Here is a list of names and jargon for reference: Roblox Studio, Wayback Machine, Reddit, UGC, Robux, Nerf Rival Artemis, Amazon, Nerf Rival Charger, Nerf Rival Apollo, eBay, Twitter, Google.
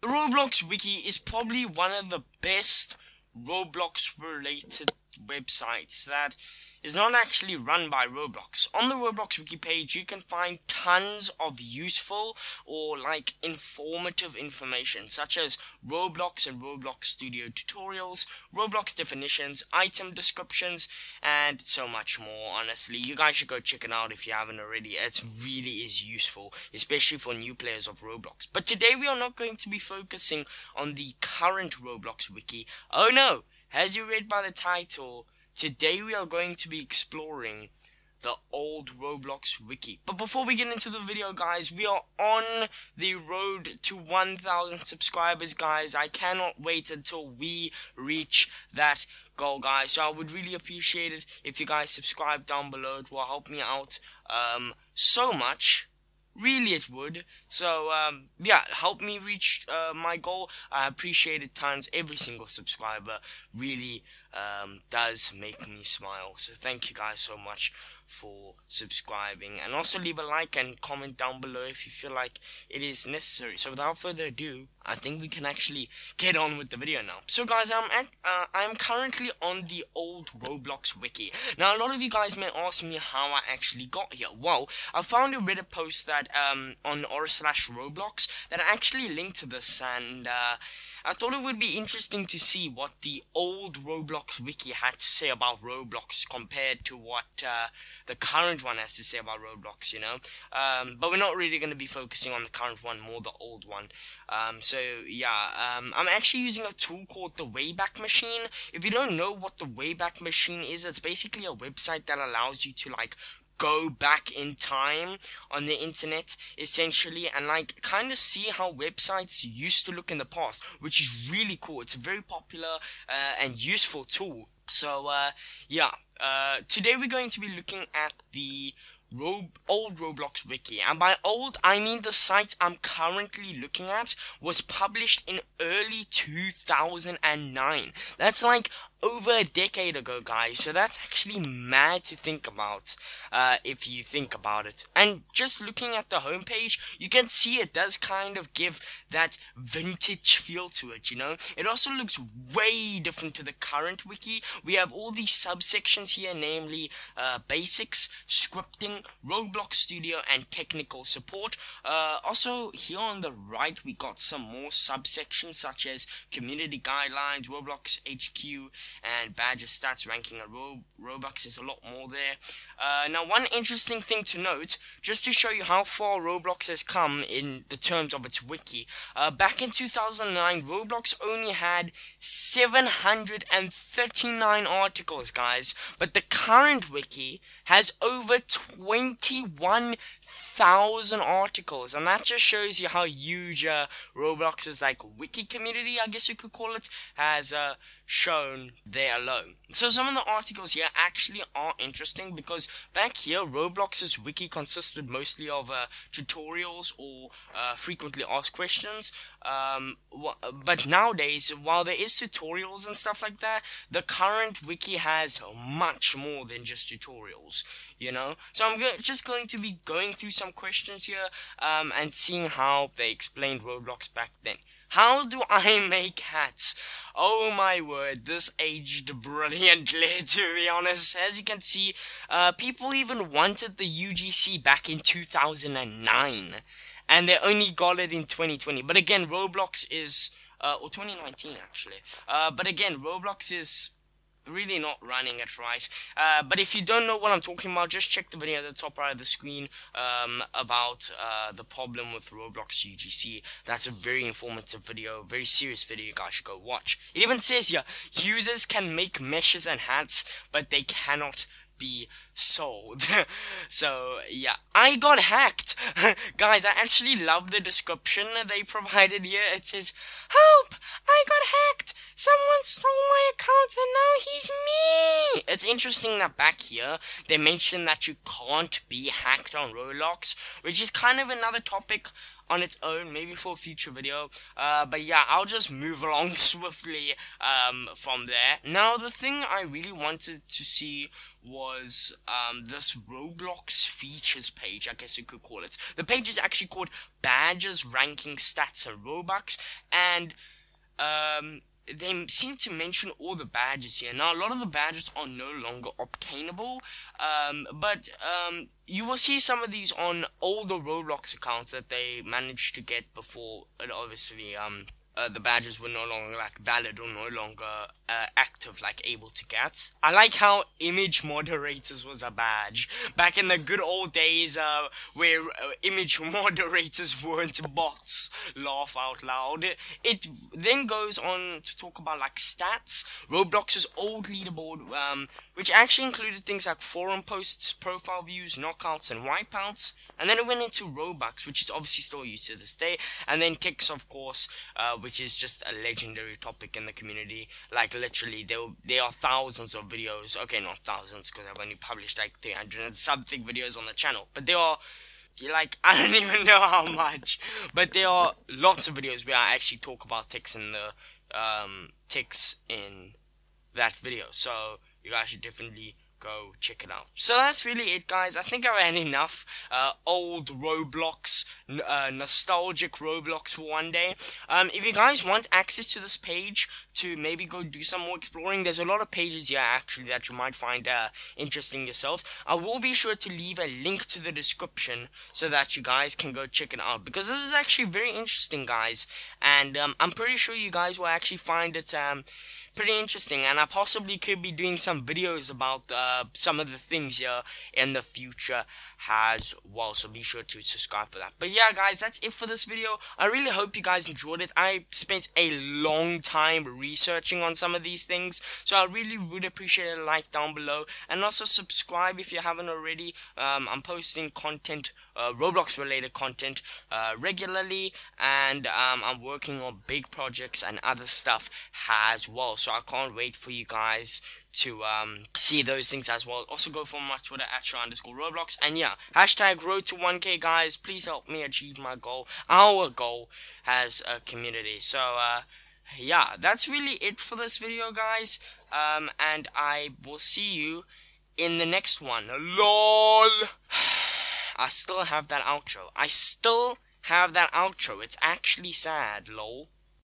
The Roblox Wiki is probably one of the best Roblox related websites that is not actually run by Roblox. On the Roblox Wiki page you can find tons of useful or like informative information such as Roblox and Roblox Studio tutorials, Roblox definitions, item descriptions and so much more. Honestly, you guys should go check it out if you haven't already. It really is useful, especially for new players of Roblox. But today we are not going to be focusing on the current Roblox Wiki. Oh no! As you read by the title, today we are going to be exploring the old Roblox Wiki. But before we get into the video, guys, we are on the road to 1,000 subscribers, guys. I cannot wait until we reach that goal, guys. So I would really appreciate it if you guys subscribe down below. It will help me out so much. Really, it would. So, yeah, help me reach my goal. I appreciate it tons. Every single subscriber really does make me smile. So thank you guys so much for subscribing. And also leave a like and comment down below if you feel like it is necessary. So without further ado, I think we can actually get on with the video now. So guys, I'm currently on the old Roblox Wiki. Now a lot of you guys may ask me how I actually got here. Well, I found a Reddit post that on r/Roblox that actually linked to this, and I thought it would be interesting to see what the old Roblox Wiki had to say about Roblox compared to what the current one has to say about Roblox, you know. But we're not really going to be focusing on the current one, more the old one. So yeah, I'm actually using a tool called the Wayback Machine. If you don't know what the Wayback Machine is, it's basically a website that allows you to like go back in time on the internet essentially and like kind of see how websites used to look in the past, which is really cool. It's a very popular and useful tool. So yeah, today we're going to be looking at the old Roblox Wiki, and by old I mean the site I'm currently looking at was published in early 2009. That's like over a decade ago, guys, so that's actually mad to think about if you think about it. And just looking at the homepage, you can see it does kind of give that vintage feel to it, you know. It also looks way different to the current wiki. We have all these subsections here, namely basics, scripting, Roblox Studio and technical support. Also here on the right we got some more subsections such as community guidelines, Roblox HQ and badger stats, ranking and Robux. Is a lot more there. Now one interesting thing to note, just to show you how far Roblox has come in the terms of its wiki, back in 2009 Roblox only had 739 articles, guys, but the current wiki has over 21,000 articles, and that just shows you how huge Roblox's like wiki community, I guess you could call it, has shown there alone. So some of the articles here actually are interesting because back here Roblox's wiki consisted mostly of tutorials or frequently asked questions, but nowadays while there is tutorials and stuff like that, the current wiki has much more than just tutorials, you know. So I'm just going to be going through some questions here and seeing how they explained Roblox back then. How do I make hats? Oh my word, this aged brilliantly, to be honest. As you can see, people even wanted the UGC back in 2009, and they only got it in 2020. But again, Roblox is, or 2019 actually. But again, Roblox is really not running it right. But if you don't know what I'm talking about, just check the video at the top right of the screen about the problem with Roblox UGC. That's a very informative video, very serious video, you guys should go watch. It even says here, users can make meshes and hats, but they cannot be sold. So yeah, I got hacked. Guys, I actually love the description they provided here. It says, help, I got hacked, someone stole my account and now he's me. It's interesting that back here they mentioned that you can't be hacked on Roblox, which is kind of another topic on its own, maybe for a future video. But yeah, I'll just move along swiftly from there. Now, the thing I really wanted to see was this Roblox features page, I guess you could call it. The page is actually called Badges, Ranking, Stats, and Robux, and they seem to mention all the badges here. Now, a lot of the badges are no longer obtainable, but you will see some of these on older Roblox accounts that they managed to get before it obviously the badges were no longer like valid or no longer active, like able to get. I like how image moderators was a badge back in the good old days, where image moderators weren't bots. Laugh out loud. It then goes on to talk about like stats, Roblox's old leaderboard, which actually included things like forum posts, profile views, knockouts, and wipeouts. And then it went into Robux, which is obviously still used to this day, and then ticks, of course, which is just a legendary topic in the community. Like, literally, there are thousands of videos. Okay, not thousands, because I've only published like 300 and something videos on the channel. But there are, like, I don't even know how much. But there are lots of videos where I actually talk about ticks in the ticks in that video. So you guys should definitely go check it out. So that's really it, guys. I think I've had enough old Roblox, nostalgic Roblox for one day. If you guys want access to this page to maybe go do some more exploring, there's a lot of pages here actually that you might find interesting yourselves. I will be sure to leave a link to the description so that you guys can go check it out, because this is actually very interesting, guys, and I'm pretty sure you guys will actually find it pretty interesting, and I possibly could be doing some videos about some of the things here in the future as well, so be sure to subscribe for that. But yeah, guys, that's it for this video. I really hope you guys enjoyed it. I spent a long time researching on some of these things, so I really would appreciate a like down below, and also subscribe if you haven't already. I'm posting content, Roblox related content, regularly, and I'm working on big projects and other stuff as well, so I can't wait for you guys to see those things as well. Also go follow my Twitter @Shra_Roblox, and yeah, #road to 1K, guys. Please help me achieve my goal, our goal as a community. So yeah, that's really it for this video, guys, and I will see you in the next one. LOL. I still have that outro. It's actually sad, lol.